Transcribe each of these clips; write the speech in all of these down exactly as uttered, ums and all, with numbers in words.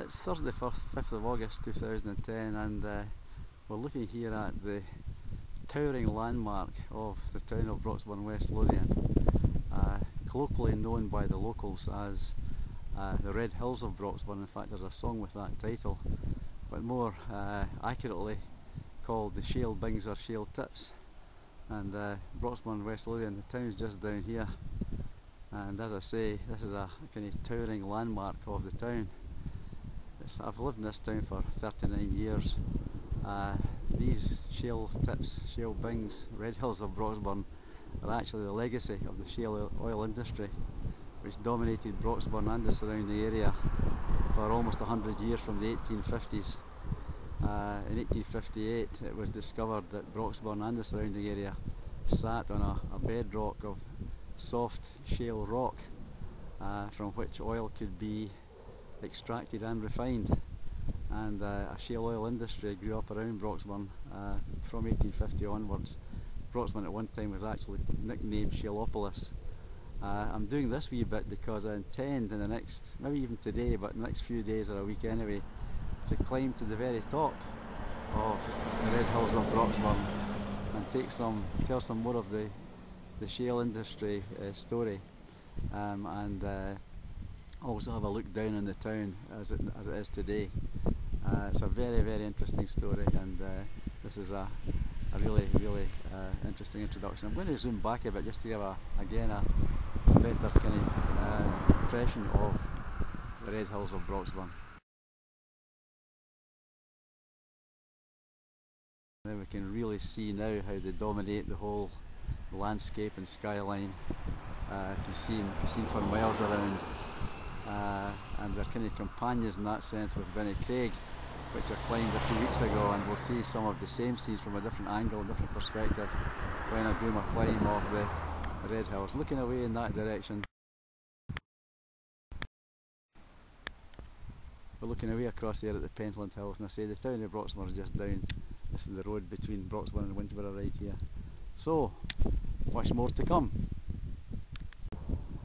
It's Thursday, fifth of August two thousand ten, and uh, we're looking here at the towering landmark of the town of Broxburn, West Lothian, uh, colloquially known by the locals as uh, the Red Hills of Broxburn. In fact, there's a song with that title, but more uh, accurately called the Shale Bings or Shale Tips. And uh, Broxburn, West Lothian, the town's just down here, and as I say, this is a kind of towering landmark of the town. I've lived in this town for thirty-nine years. Uh, these Shale Tips, Shale Bings, Red Hills of Broxburn are actually the legacy of the shale oil industry, which dominated Broxburn and the surrounding area for almost one hundred years, from the eighteen fifties. Uh, in eighteen fifty-eight it was discovered that Broxburn and the surrounding area sat on a, a bedrock of soft shale rock uh, from which oil could be extracted and refined, and uh, a shale oil industry grew up around Broxburn uh, from eighteen fifty onwards. Broxburn at one time was actually nicknamed Shaleopolis. Uh, I'm doing this wee bit because I intend in the next, maybe even today, but in the next few days or a week anyway, to climb to the very top of the Red Hills of Broxburn and take some, tell some more of the, the shale industry uh, story, um, and uh, also have a look down on the town as it, as it is today. Uh, it's a very, very interesting story, and uh, this is a, a really, really uh, interesting introduction. I'm going to zoom back a bit just to give a, again a, a better kind of uh, impression of the Red Hills of Broxburn. Now we can really see now how they dominate the whole landscape and skyline. Uh, you can see them, you see them for miles around. Uh, and they're kind of companions in that sense with Benny Craig, which I climbed a few weeks ago, and we'll see some of the same scenes from a different angle, different perspective when I do my climb of the Red Hills. Looking away in that direction, we're looking away across here at the Pentland Hills, and I say the town of Broxburn is just down. This is the road between Broxburn and Winterborough right here. So, much more to come.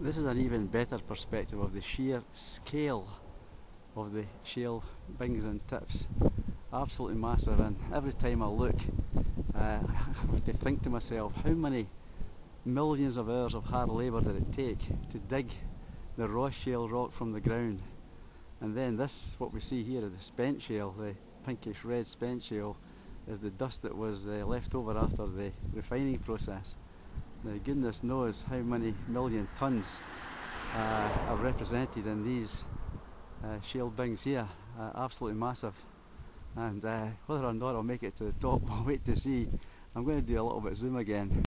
This is an even better perspective of the sheer scale of the shale bings and tips. Absolutely massive, and every time I look uh, I have to think to myself, how many millions of hours of hard labour did it take to dig the raw shale rock from the ground? And then this, what we see here, the spent shale, the pinkish red spent shale, is the dust that was uh, left over after the refining process. Now, goodness knows how many million tons uh, are represented in these uh, shale bings here. Uh, absolutely massive. And uh, whether or not I'll make it to the top, I'll wait to see. I'm going to do a little bit of zoom again.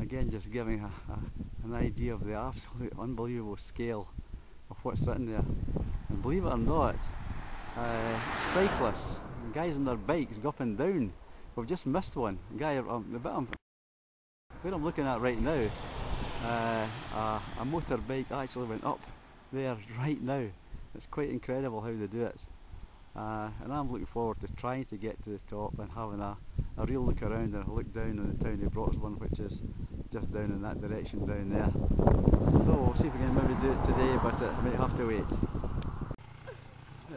Again, just giving a, a, an idea of the absolute unbelievable scale of what's sitting there. And believe it or not, uh, cyclists, guys on their bikes, go up and down. We've just missed one. Guy, um, the bit I'm, where I'm looking at right now, uh, a, a motorbike actually went up there right now. It's quite incredible how they do it. Uh, and I'm looking forward to trying to get to the top and having a, a real look around and a look down on the town of Broxburn, which is just down in that direction down there. So we'll see if we can maybe do it today, but uh, I might have to wait.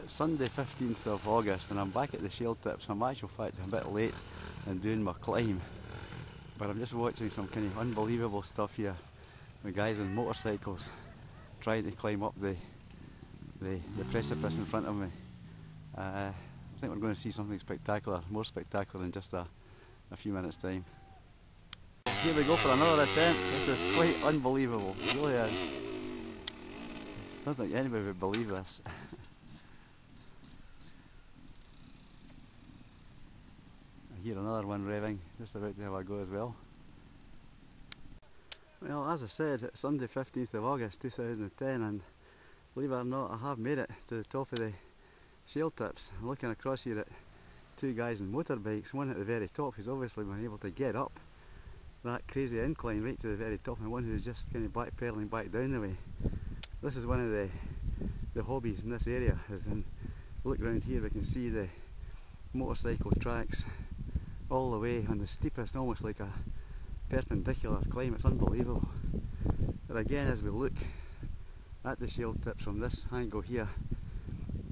It's Sunday, fifteenth of August, and I'm back at the Shale Tips. I'm actually, in fact, a bit late in doing my climb, but I'm just watching some kind of unbelievable stuff here. The guys on motorcycles trying to climb up the the, the precipice in front of me. Uh, I think we're going to see something spectacular, more spectacular in just a, a few minutes' time. Here we go for another attempt. This is quite unbelievable. It really is. I don't think anybody would believe this. Here another one revving, just about to have a go as well. Well, as I said, it's Sunday, fifteenth of August two thousand ten, and believe it or not, I have made it to the top of the Shale Tips. I'm looking across here at two guys on motorbikes, one at the very top who's obviously been able to get up that crazy incline right to the very top, and one who's just kind of backpedaling back down the way. This is one of the, the hobbies in this area. Is in, look round here, we can see the motorcycle tracks all the way on the steepest, almost like a perpendicular climb. It's unbelievable. But again, as we look at the Shale Tips from this angle here.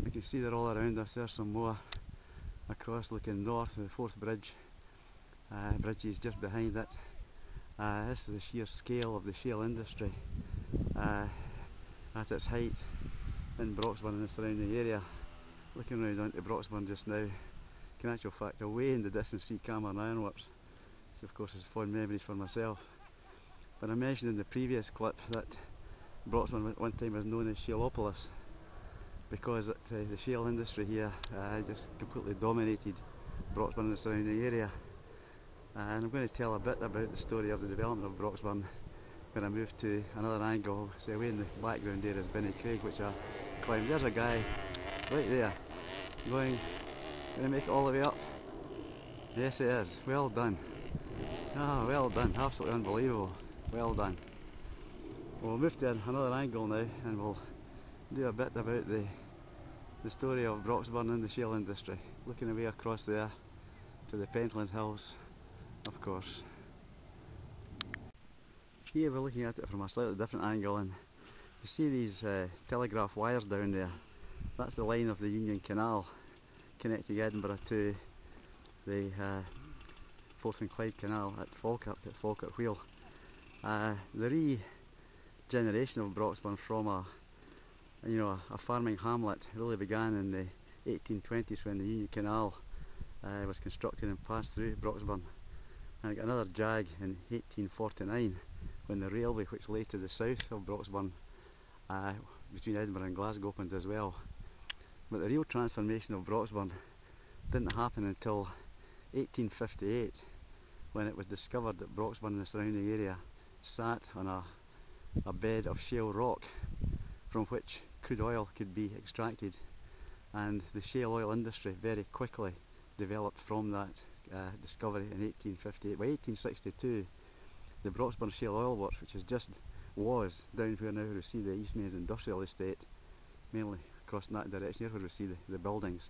You can see they're all around us. There's some more across looking north, the fourth bridge. Uh, bridge is just behind it. Uh, this is the sheer scale of the shale industry uh, at its height in Broxburn and the surrounding area. Looking round onto Broxburn just now, you can actual fact away in the distance see Cameron Ironworks, which of course is fond memories for myself. But I mentioned in the previous clip that Broxburn at one time was known as Shaleopolis, because it, uh, the shale industry here uh, just completely dominated Broxburn and the surrounding area. And I'm going to tell a bit about the story of the development of Broxburn when I move to another angle. So away in the background there is Benny Craig, which I climbed. There's a guy right there going, going to make it all the way up. Yes it is, well done. Ah, well done, absolutely unbelievable, well done. We'll move to another angle now and we'll do a bit about the, the story of Broxburn and the shale industry. Looking away across there to the Pentland Hills, of course. Here we're looking at it from a slightly different angle, and you see these uh, telegraph wires down there. That's the line of the Union Canal connecting Edinburgh to the uh, Forth and Clyde Canal at Falkirk, at Falkirk Wheel. Uh, the regeneration of Broxburn from a, you know, a farming hamlet really began in the eighteen twenties when the Union Canal uh, was constructed and passed through Broxburn. And I got another jag in eighteen forty-nine when the railway, which lay to the south of Broxburn uh, between Edinburgh and Glasgow, opened as well. But the real transformation of Broxburn didn't happen until eighteen fifty-eight, when it was discovered that Broxburn and the surrounding area sat on a, a bed of shale rock from which crude oil could be extracted, and the shale oil industry very quickly developed from that Uh, discovery in eighteen fifty-eight. By eighteen sixty-two, the Broxburn Shale Oil Works, which is just was down where now we see the East Mays Industrial Estate, mainly across in that direction here where we see the, the buildings,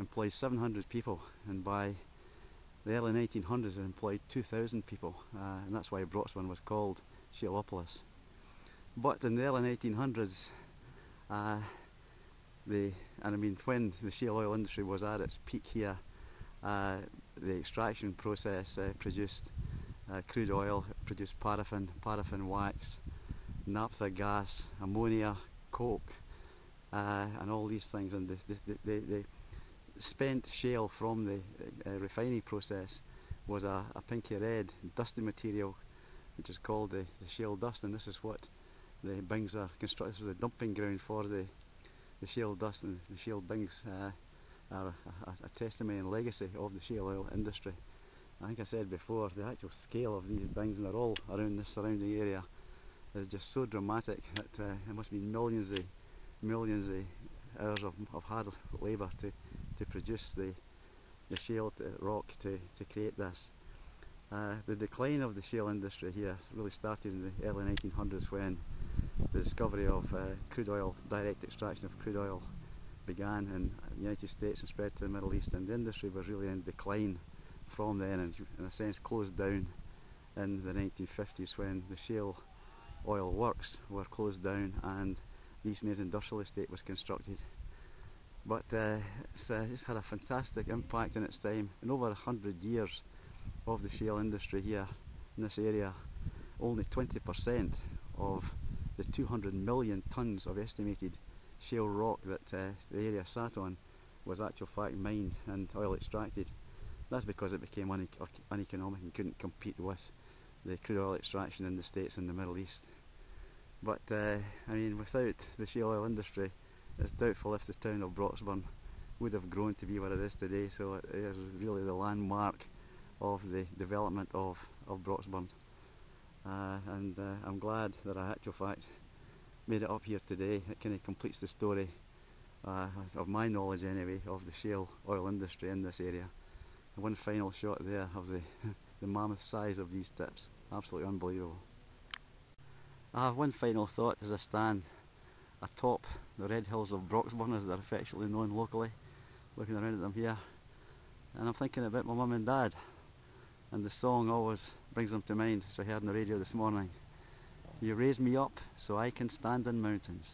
employed seven hundred people, and by the early nineteen hundreds it employed two thousand people, uh, and that's why Broxburn was called Shaleopolis. But in the early nineteen hundreds, uh, the and I mean when the shale oil industry was at its peak here, Uh, the extraction process uh, produced uh, crude oil, produced paraffin, paraffin wax, naphtha gas, ammonia, coke, uh, and all these things. And the, the, the, the spent shale from the uh, refining process was a, a pinky red dusty material, which is called the, the shale dust. And this is what the bings are constructed. This is the dumping ground for the, the shale dust, and the shale bings Uh, are a, a, a testimony and legacy of the shale oil industry. I think I said before, the actual scale of these bings, and they're all around this surrounding area, is just so dramatic that uh, it must be millions of millions of hours of, of hard labour to, to produce the, the shale to rock to, to create this. Uh, the decline of the shale industry here really started in the early nineteen hundreds when the discovery of uh, crude oil, direct extraction of crude oil, began in the United States and spread to the Middle East, and the industry was really in decline from then, and in a sense closed down in the nineteen fifties when the Shale Oil Works were closed down and the East Mays Industrial Estate was constructed. But uh, it's, uh, it's had a fantastic impact in its time. In over a hundred years of the shale industry here in this area, only twenty percent of the two hundred million tonnes of estimated shale rock that uh, the area sat on was actual fact mined and oil extracted. That's because it became une uneconomic and couldn't compete with the crude oil extraction in the States and the Middle East. But uh, I mean, without the shale oil industry, it's doubtful if the town of Broxburn would have grown to be what it is today. So it is really the landmark of the development of, of Broxburn. Uh, and uh, I'm glad that I actual fact made it up here today. It kind of completes the story, uh, of my knowledge anyway, of the shale oil industry in this area. And one final shot there of the, the mammoth size of these tips, absolutely unbelievable. I have one final thought as I stand atop the Red Hills of Broxburn, as they're affectionately known locally, looking around at them here, and I'm thinking about my mum and dad, and the song always brings them to mind, which I heard on the radio this morning. You raise me up so I can stand in mountains.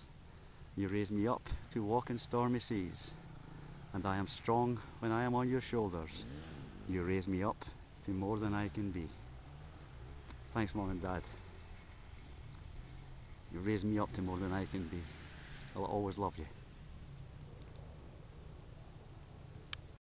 You raise me up to walk in stormy seas. And I am strong when I am on your shoulders. You raise me up to more than I can be. Thanks, Mum and Dad. You raise me up to more than I can be. I'll always love you.